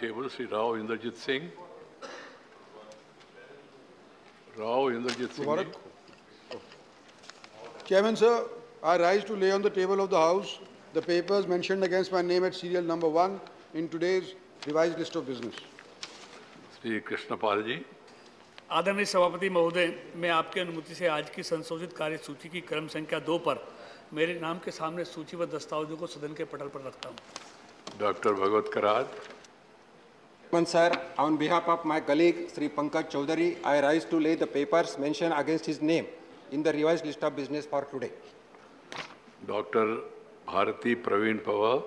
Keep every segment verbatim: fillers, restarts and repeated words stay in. table Sri Rao Inderjit Singh. Rao Inderjit Singh. Chairman, sir, I rise to lay on the table of the House the papers mentioned against my name at serial number one in today's revised list of business. Sri Krishnapal ji. आदरणीय सभापति महोदय, मैं आपके अनुमति से आज की संशोधित कार्यसूची की क्रम संख्या दो पर मेरे नाम के सामने सूचीबद्ध दस्तावेजों को सदन के पटल पर रखता हूं. Doctor Bhagwat Karad. Chairman, sir, on behalf of my colleague Sri Pankaj Choudhury, I rise to lay the papers mentioned against his name in the revised list of business for today. Doctor Bharati Praveen Pawar.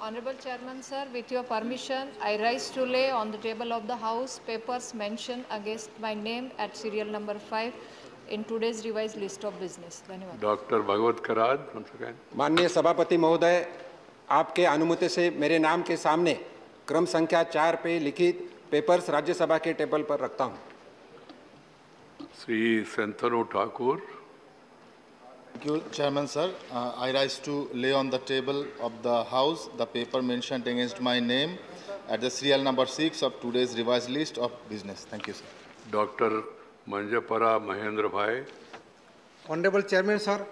Honorable Chairman, sir, with your permission, I rise to lay on the table of the House papers mentioned against my name at serial number five in today's revised list of business. धन्यवाद. Doctor Bhagwat Karad, once again. माननीय सभापति महोदय, आपके अनुमति से मेरे नाम के सामने क्रम संख्या चार पे लिखित पेपर्स राज्यसभा के टेबल पर रखता हूं. Shri Santanu Thakur. Thank you, Chairman, sir. Uh, I rise to lay on the table of the House the paper mentioned against my name at the serial number six of today's revised list of business. Thank you, sir. Doctor Manjapara Mahendra Bhai. Honorable Chairman, sir,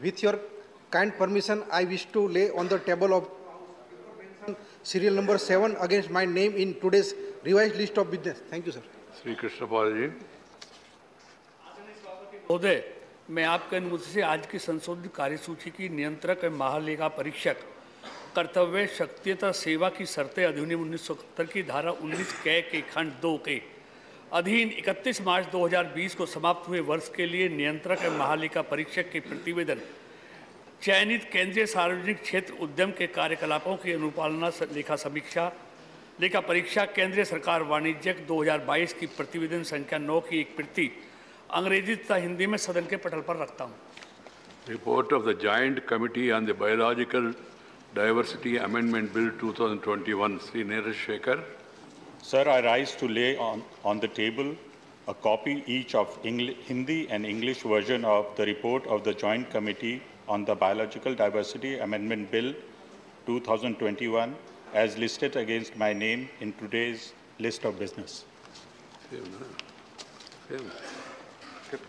with your kind permission, I wish to lay on the table of serial number seven against my name in today's revised list of business. Thank you, sir. Sri Krishnapal ji. Mode. मैं आपके अनुमति से आज की संशोधित कार्यसूची की नियंत्रक एवं महालेखा परीक्षक कर्तव्य शक्ति तथा सेवा की शर्तें अधिनियम उन्नीस सौ इकहत्तर की धारा उन्नीस कै के खंड दो के अधीन इकतीस मार्च दो हज़ार बीस को समाप्त हुए वर्ष के लिए नियंत्रक एवं महालेखा परीक्षक के प्रतिवेदन चयनित केंद्रीय सार्वजनिक क्षेत्र उद्यम के कार्यकलापों की अनुपालना लेखा समीक्षा लेखा परीक्षा केंद्रीय सरकार वाणिज्यक दो हज़ार बाईस की प्रतिवेदन संख्या नौ की एक प्रति अंग्रेजी तथा हिंदी में सदन के पटल पर रखता हूँ. Report of the joint committee on the biological diversity amendment bill twenty twenty-one. Shri Neeraj Shekhar. Sir, I rise to lay on the table a copy each of Hindi and English version of the report of the joint committee on the biological diversity amendment bill twenty twenty-one as listed against my name in today's list of business.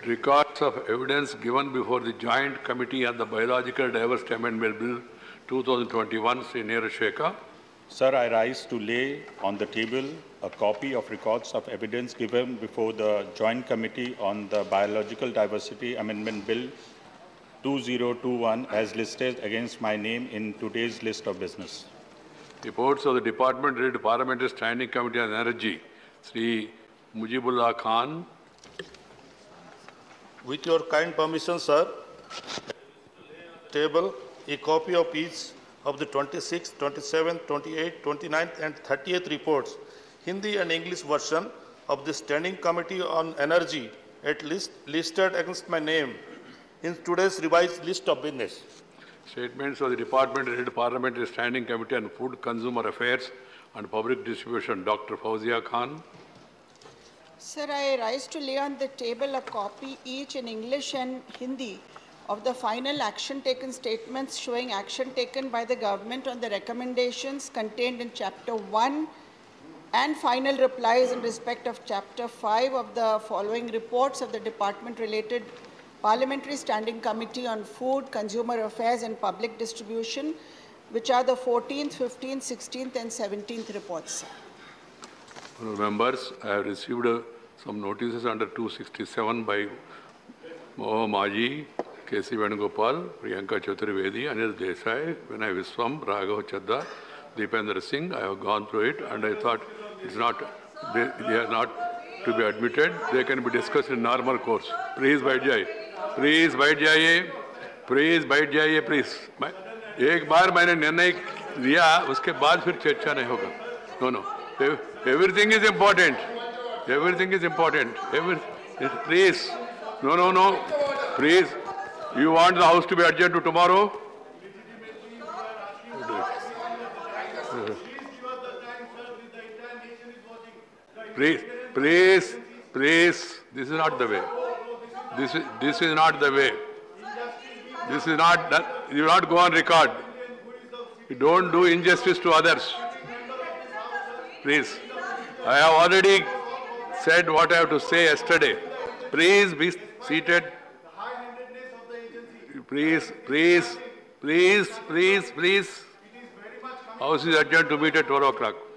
Records of evidence given before the Joint Committee on the Biological Diversity Amendment Bill twenty twenty-one, Sri Neeraj Shekhar. Sir, I rise to lay on the table a copy of records of evidence given before the Joint Committee on the Biological Diversity Amendment Bill twenty twenty-one as listed against my name in today's list of business. Reports of the Department related to Parliamentary Standing Committee on Energy, Sri Mujibullah Khan. With your kind permission, sir, table a copy of each of the twenty-sixth, twenty-seventh, twenty-eighth, twenty-ninth and thirtieth reports, Hindi and English version of the Standing Committee on Energy, at least listed against my name in today's revised list of business. Statements of the Department related to Parliamentary Standing Committee on Food, Consumer Affairs and Public Distribution, Doctor Fauzia Khan. Sir, I rise to lay on the table a copy each in English and Hindi of the final action taken statements showing action taken by the government on the recommendations contained in Chapter one and final replies in respect of Chapter five of the following reports of the Department related Parliamentary Standing Committee on Food, Consumer Affairs and Public Distribution, which are the fourteenth, fifteenth, sixteenth and seventeenth reports. Members, I have received uh, some notices under two sixty-seven by Mohammaji, K C Venugopal, Priyanka Chaturvedi, Anil Desai, Vinay Viswam, Raghav Chadda, Deependra Singh. I have gone through it and I thought it's not, they, they are not to be admitted. They can be discussed in normal course. Please bait jaiye. Please bait jaiye. Please bait jaiye. Please. एक बार मैंने निर्णय लिया उसके बाद फिर चर्चा नहीं होगा. No, no. Everything is important. Everything is important. Every, please. No, no, no. Please. You want the House to be adjourned to tomorrow? Please. Please. Please. This is not the way. This is, this is not the way. This is not... That, you will not go on record. You don't do injustice to others. Please. I have already said what I have to say yesterday. Please be seated. Please, please, please, please, please. House is adjourned to meet at twelve o'clock.